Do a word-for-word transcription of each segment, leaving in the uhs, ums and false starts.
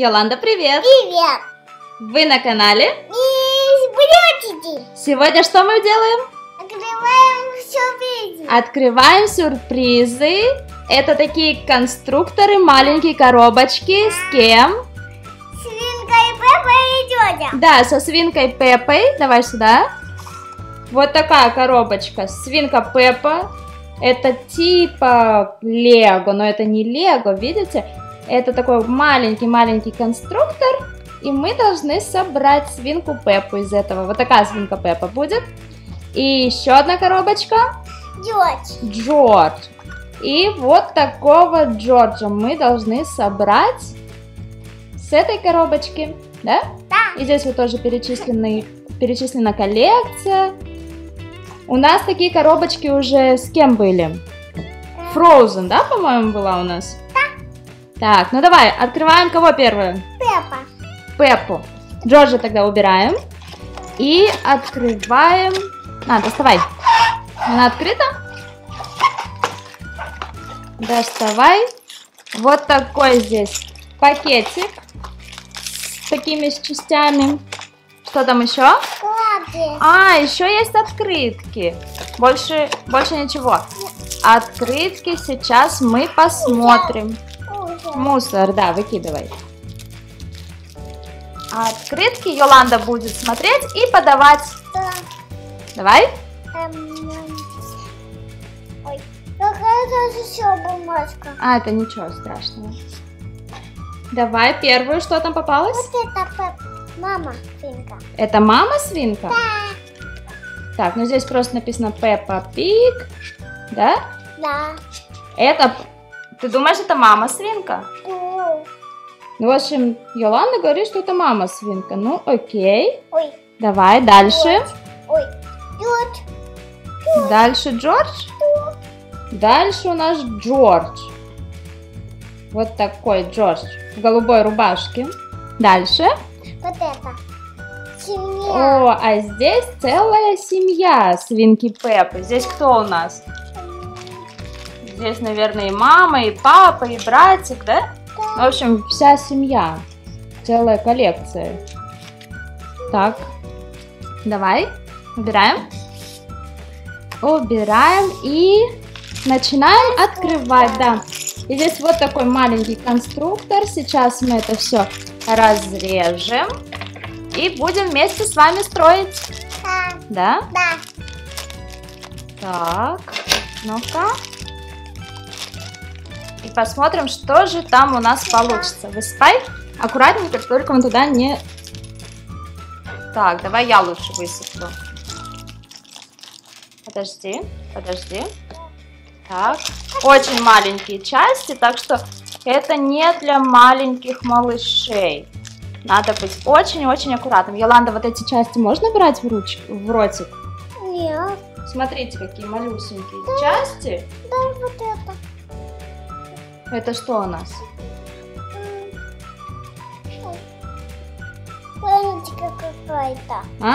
Йоланда, привет! Привет! Вы на канале Избрячики! Сегодня что мы делаем? Открываем сюрпризы! Открываем сюрпризы! Это такие конструкторы, маленькие коробочки. С кем? Свинкой Пеппой и тетя! Да, со свинкой Пеппой. Давай сюда. Вот такая коробочка. Свинка Пеппа. Это типа лего, но это не лего, видите? Это такой маленький-маленький конструктор. И мы должны собрать свинку Пеппу из этого. Вот такая свинка Пеппа будет. И еще одна коробочка. Джордж. Джордж. И вот такого Джорджа мы должны собрать с этой коробочки. Да? Да. И здесь вот тоже перечислены, перечислена коллекция. У нас такие коробочки уже с кем были? Frozen, да, по-моему, была у нас? Да. Так, ну давай, открываем кого первую? Пеппа. Пеппу. Джорджа тогда убираем. И открываем... А, доставай. Она открыта. Доставай. Вот такой здесь пакетик с такими частями. Что там еще? А, еще есть открытки. Больше, больше ничего. Открытки сейчас мы посмотрим. Мусор, Мусор да, выкидывай. Открытки Йоланда будет смотреть и подавать. Да. Давай. Ой, какая же еще бумажка. А, это ничего страшного. Давай первую, что там попалось? Вот это мама свинка. Это мама свинка? Да. Так, ну здесь просто написано Peppa Pig, да? Да. Это, ты думаешь, это мама свинка? Да. Ну, в общем, Йоланда говорит, что это мама свинка. Ну, окей. Ой. Давай дальше. Джордж. Ой. Джордж. Джордж. Дальше Джордж. Джордж. Дальше у нас Джордж. Вот такой Джордж в голубой рубашке. Дальше. Вот это. Семья. О, а здесь целая семья свинки Пеппы. Здесь кто у нас? Здесь, наверное, и мама, и папа, и братик, да? В общем, вся семья. Целая коллекция. Так. Давай. Убираем. Убираем и начинаем открывать. Да. И здесь вот такой маленький конструктор. Сейчас мы это все разрежем. И будем вместе с вами строить. Да? Да. Да. Так. Ну-ка. И посмотрим, что же там у нас получится. Высыпай аккуратненько, только он туда не... Так, давай я лучше высыплю. Подожди, подожди. Так, очень маленькие части, так что это не для маленьких малышей. Надо быть очень-очень аккуратным. Йоланда, вот эти части можно брать в, руч... в ротик? Нет. Смотрите, какие малюсенькие да. части. Да, вот это. Это что у нас? Планочка какая-то. А?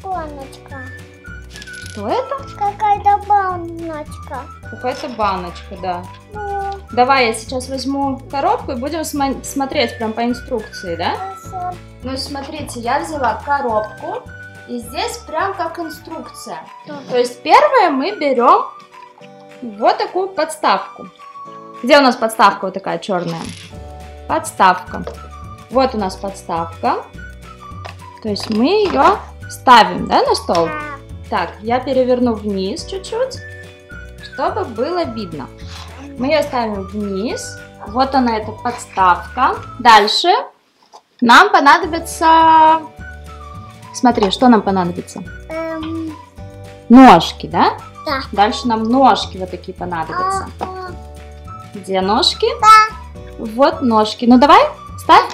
Планочка. Что это? Какая-то баночка. Какая-то баночка, да. да. Давай я сейчас возьму коробку и будем см смотреть прям по инструкции, да? Хорошо. Ну смотрите, я взяла коробку и здесь прям как инструкция. Да. То есть первое мы берем вот такую подставку. Где у нас подставка вот такая черная? Подставка. Вот у нас подставка. То есть мы ее ставим, да, на стол? Так, я переверну вниз чуть-чуть, чтобы было видно. Мы ее ставим вниз. Вот она, эта подставка. Дальше нам понадобится... Смотри, что нам понадобится? Эм... Ножки, да? Да. Дальше нам ножки вот такие понадобятся. Где ножки? Да. Вот ножки. Ну давай, ставь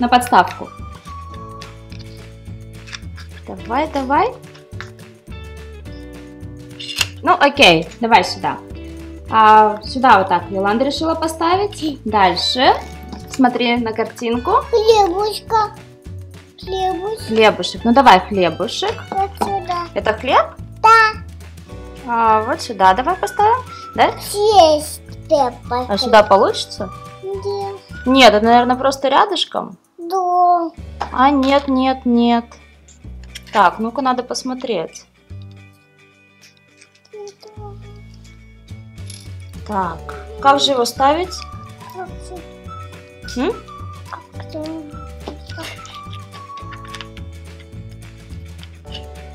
на подставку. Давай, давай. Ну окей, давай сюда. А, сюда вот так Йоланда решила поставить. Дальше. Смотри на картинку. Хлебушка. Хлебушек. Хлебушек. Ну давай хлебушек. Вот сюда. Это хлеб? Да. А, вот сюда давай поставим. Да? Есть. А сюда получится? Нет. Нет, это, наверное, просто рядышком? Да. А, нет, нет, нет. Так, ну-ка, надо посмотреть. Да. Так, как же его ставить? М?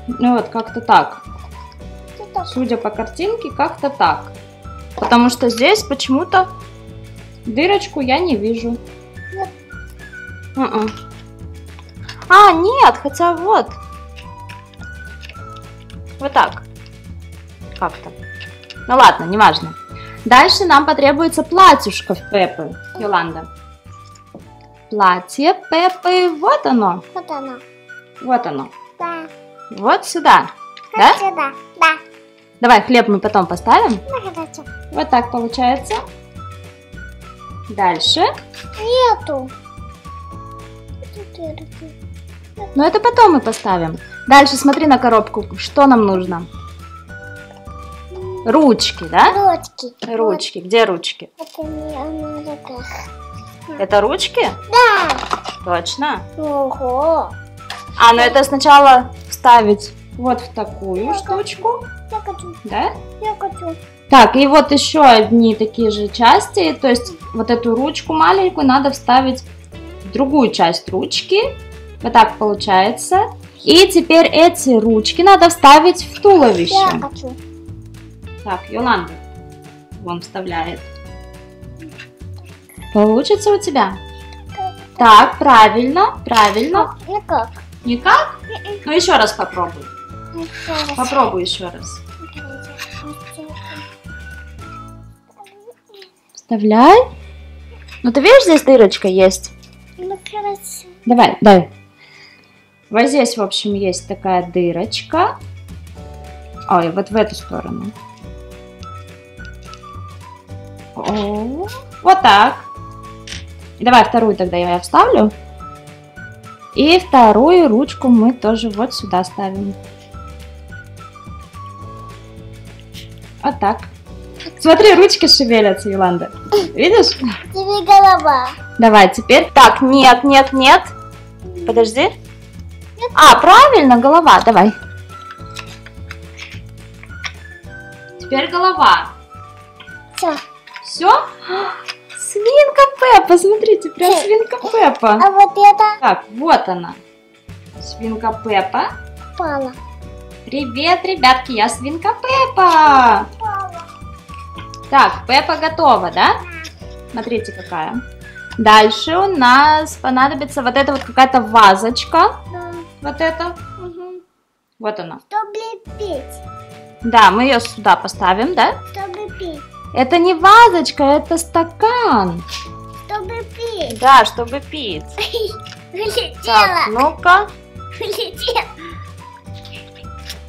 Ну вот, как-то так. Судя по картинке, как-то так. Потому что здесь почему-то дырочку я не вижу. Нет. У-у. А, нет, хотя вот. Вот так. Как-то. Ну ладно, неважно. Дальше нам потребуется платьюшко Пеппы, Йоланда. Платье Пеппы, вот оно. Вот оно. Вот оно. Да. Вот сюда. Вот да? Сюда, да. Давай хлеб мы потом поставим. Ну, вот так получается. Дальше. Нету. Но это потом мы поставим. Дальше смотри на коробку. Что нам нужно? Ручки, да? Ручки. Ручки. Где ручки? Это не на руках. Это ручки? Да. Точно? Ого. А, ну это сначала вставить вот в такую я штучку. Я хочу. Да? Я хочу. Так, и вот еще одни такие же части. То есть вот эту ручку маленькую надо вставить в другую часть ручки. Вот так получается. И теперь эти ручки надо вставить в туловище. Я хочу. Так, Йоланда вон вставляет. Получится у тебя? Так, правильно, правильно. Никак. Никак? Ну еще раз попробуй. Еще раз. Попробуй еще раз. Вставляй. Ну ты видишь, здесь дырочка есть? Ну красиво. Давай, дай. Вот здесь, в общем, есть такая дырочка. Ой, вот в эту сторону. О, вот так. Давай вторую тогда я вставлю. И вторую ручку мы тоже вот сюда ставим. Вот так. Смотри, ручки шевелятся, Йоланда. Видишь? Теперь голова. Давай, теперь. Так, нет, нет, нет. Подожди. А, правильно, голова. Давай. Теперь голова. Все. Все? Свинка Пеппа, смотрите, прям свинка Пеппа. А вот это? Так, вот она. Свинка Пеппа. Пала. Привет, ребятки, я свинка Пеппа. Пала. Так, Пеппа готова, да? Да. Смотрите, какая. Дальше у нас понадобится вот эта вот какая-то вазочка. Да. Вот это. Угу. Вот она. Чтобы лепить. Да, мы ее сюда поставим, да? Чтобы пить. Это не вазочка, это стакан. Чтобы пить. Да, чтобы пить. Улетела. Так, ну-ка. Улетела.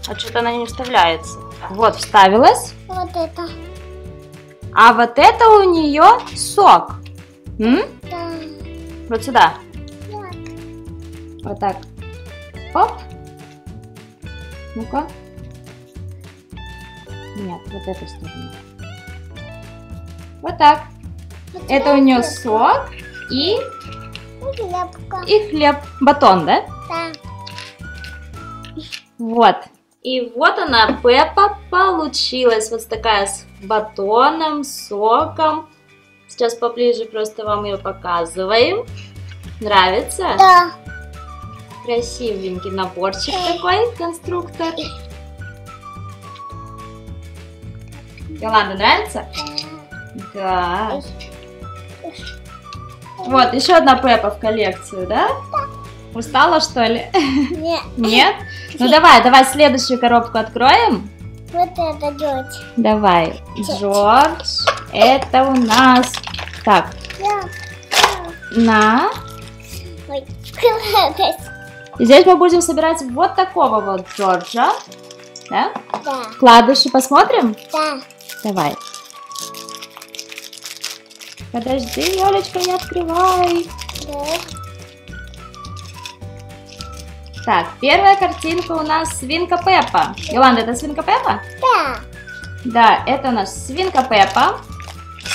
А что-то она не вставляется. Вот, вставилась. Вот это. А вот это у нее сок. М? Да. Вот сюда. Вот. Вот так. Оп. Ну-ка. Нет, вот эту сторону. Вот так. Вот это у нее сок и... Хлебка. И хлеб. Батон, да? Да. Вот. И вот она, Пеппа, получилась. Вот такая с батоном, соком. Сейчас поближе просто вам ее показываем. Нравится? Да. Красивенький наборчик такой, конструктор. Йоланда, нравится? Да. Вот, еще одна Пеппа в коллекцию, да? Да. Устала, что ли? Нет. Нет? Ну давай, давай следующую коробку откроем. Вот это Джордж. Давай, Джордж. Это у нас... Так. На. И здесь мы будем собирать вот такого вот Джорджа. Да? Да. Вкладыши посмотрим? Да. Давай. Подожди, Ёлечка, не открывай. Да. Так, первая картинка у нас свинка Пеппа. Да. Йоланда, это свинка Пеппа? Да. Да, это у нас свинка Пеппа.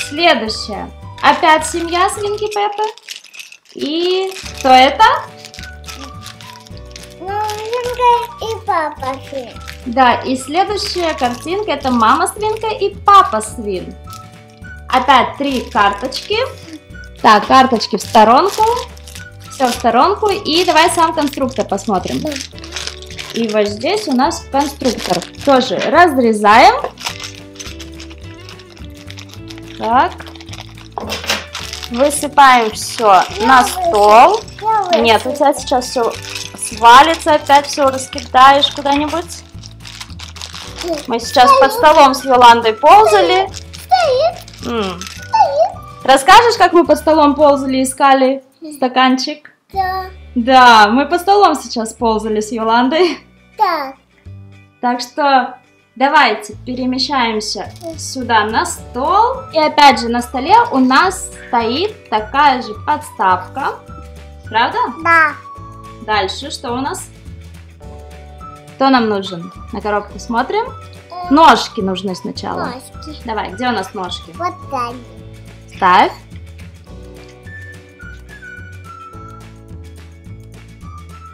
Следующая Опять семья свинки Пеппы. И кто это? Мамка и папа свин. Да, и следующая картинка — это мама свинка и папа свин. Опять три карточки. Так, карточки в сторонку. Все в сторонку. И давай сам конструктор посмотрим. И вот здесь у нас конструктор. Тоже разрезаем. Так. Высыпаем все на стол. Нет, у тебя сейчас все свалится, опять все раскидаешь куда-нибудь. Мы сейчас под столом с Йоландой ползали. М. Расскажешь, как мы под столом ползали и искали стаканчик? Да. Да, мы под столом сейчас ползали с Йоландой. Да. Так что давайте перемещаемся сюда на стол. И опять же на столе у нас стоит такая же подставка. Правда? Да. Дальше что у нас? Кто нам нужен? На коробку смотрим. Ножки нужны сначала. Ножки. Давай, где у нас ножки? Вот так. Ставь.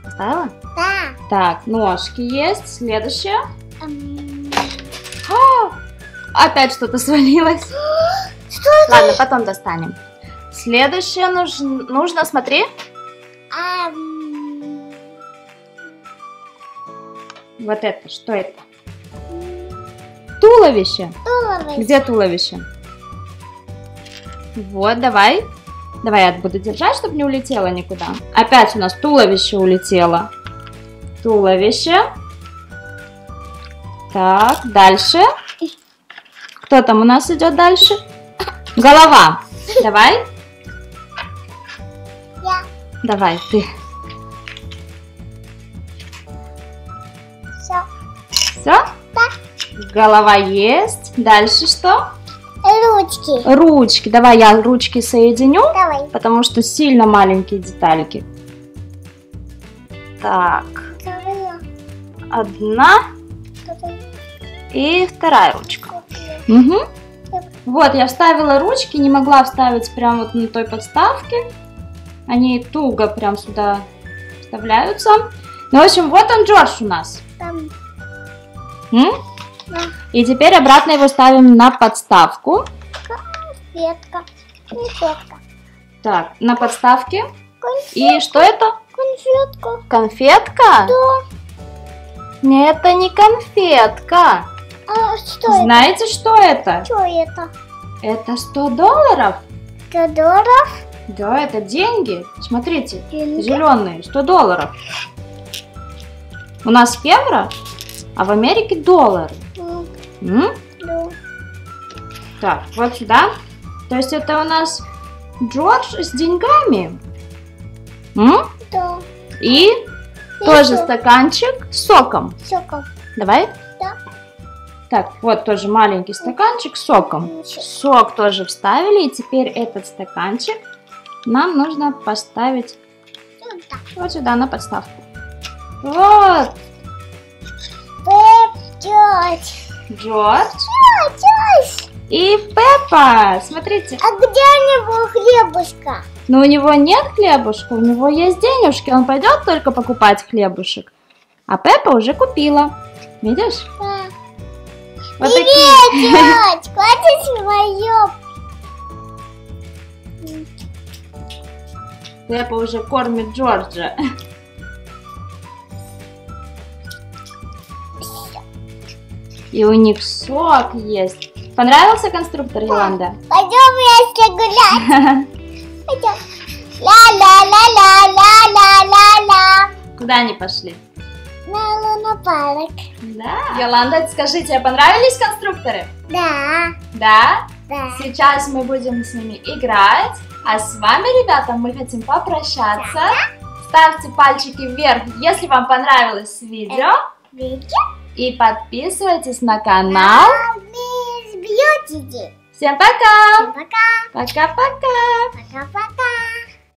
Поставила? Да. Так, ножки есть. Следующее. Эм... О, опять что-то свалилось. Что это? Ладно, потом достанем. Следующее нужно, нужно смотри. Эм... Вот это, что это? Туловище. Туловище. Где туловище? Вот, давай. Давай я буду держать, чтобы не улетело никуда. Опять у нас туловище улетело. Туловище. Так, дальше. Кто там у нас идет дальше? Голова. Давай. Я. Давай, ты. Все. Все? Голова есть. Дальше что? Ручки. Ручки. Давай я ручки соединю. Давай. Потому что сильно маленькие детальки. Так. Одна. И вторая ручка. Угу. Вот, я вставила ручки. Не могла вставить прям вот на той подставке. Они туго прям сюда вставляются. Ну, в общем, вот он, Джордж, у нас. Там. М? И теперь обратно его ставим на подставку. Конфетка. Конфетка. Так, на подставке. Конфетка. И что это? Конфетка. Конфетка? Да. Это не конфетка. А что это? Знаете, что это? Что это? Это сто долларов. сто долларов? Да, это деньги. Смотрите, деньги. Зеленые, сто долларов. У нас евро, а в Америке доллары. Mm. Mm? Yeah. Так, вот сюда. То есть это у нас Джордж с деньгами. Mm? Yeah. И yeah. тоже yeah. стаканчик с соком. Соком. Давай. Yeah. Так, вот тоже маленький стаканчик с соком. Yeah. Сок тоже вставили. И теперь этот стаканчик нам нужно поставить yeah. вот сюда на подставку. Вот. Джордж. Джордж. Джордж. И Пеппа. Смотрите. А где у него хлебушка? Ну, у него нет хлебушка, у него есть денежки. Он пойдет только покупать хлебушек. А Пеппа уже купила. Видишь? Да. Вот привет, такие. Джордж. Хочешь мою? Пеппа уже кормит Джорджа. И у них сок есть. Понравился конструктор, Йоланда? Пойдем вместе гулять. Пойдем. Ла-ла-ла-ла-ла-ла-ла-ла. Куда они пошли? На лунопарк. Да. Йоланда, скажи, тебе понравились конструкторы? Да. Да? Да. Сейчас мы будем с ними играть. А с вами, ребята, мы хотим попрощаться. Да. Ставьте пальчики вверх, если вам понравилось видео. Видео? И подписывайтесь на канал Miss Beauty. Всем пока! Всем пока! Пока-пока! Пока-пока!